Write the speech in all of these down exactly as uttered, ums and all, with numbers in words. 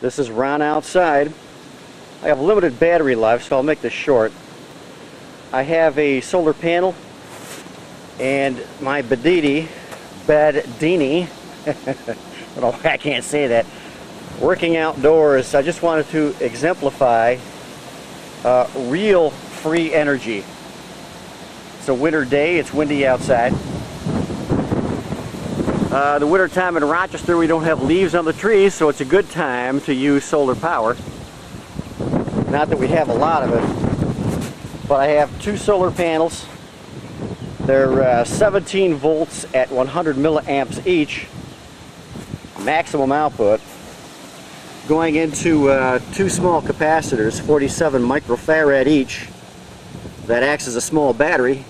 This is run outside. I have limited battery life, so I'll make this short. I have a solar panel and my Bedini, Bedini, I can't say that, working outdoors. I just wanted to exemplify uh, real free energy. It's a winter day, it's windy outside. Uh, the winter time in Rochester, we don't have leaves on the trees, so it's a good time to use solar power. Not that we have a lot of it, but I have two solar panels. They're uh, seventeen volts at one hundred milliamps each, maximum output, going into uh, two small capacitors, forty-seven microfarad each, that acts as a small battery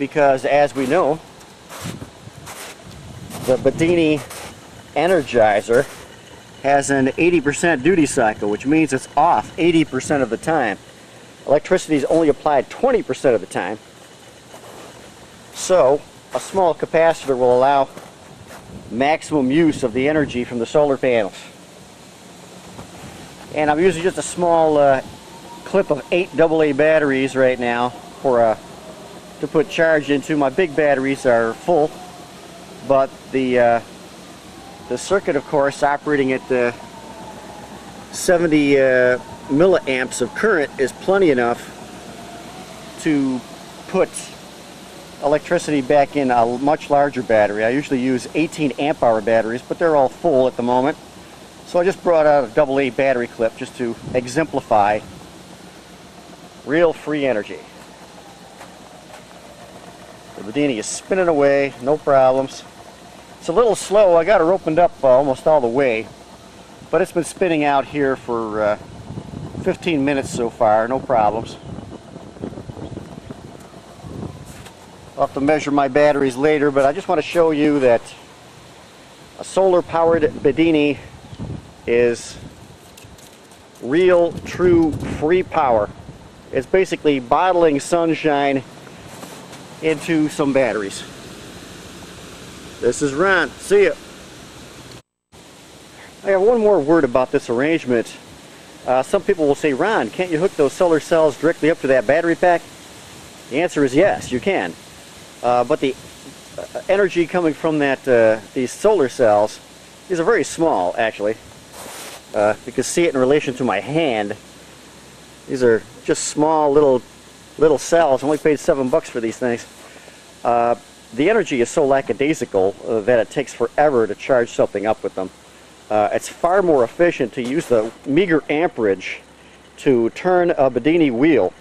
because, as we know, the Bedini Energizer has an eighty percent duty cycle, which means it's off eighty percent of the time. Electricity is only applied twenty percent of the time. So a small capacitor will allow maximum use of the energy from the solar panels. And I'm using just a small uh, clip of eight double A batteries right now for uh, to put charge into. My big batteries are full, but the uh, the circuit, of course, operating at the seventy uh, milliamps of current is plenty enough to put electricity back in a much larger battery. I usually use eighteen amp hour batteries, but they're all full at the moment. So I just brought out a double A battery clip just to exemplify real free energy. The Bedini is spinning away, no problems. It's a little slow. I got her opened up uh, almost all the way, but it's been spinning out here for uh, fifteen minutes so far, no problems. I'll have to measure my batteries later, but I just want to show you that a solar-powered Bedini is real, true, free power. It's basically bottling sunshine into some batteries. This is Ron. See ya. I have one more word about this arrangement. Uh, some people will say, Ron, can't you hook those solar cells directly up to that battery pack? The answer is yes, you can. Uh, but the energy coming from that uh, these solar cells, these are very small, actually. Uh, you can see it in relation to my hand. These are just small little little cells. I only paid seven bucks for these things. Uh, the energy is so lackadaisical uh, that it takes forever to charge something up with them. Uh, it's far more efficient to use the meager amperage to turn a Bedini wheel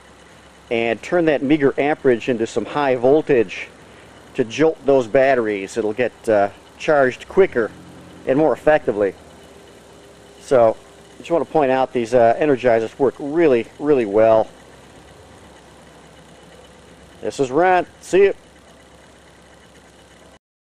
and turn that meager amperage into some high voltage to jolt those batteries. It'll get uh, charged quicker and more effectively. So I just want to point out these uh, energizers work really, really well. This is Ron. See you.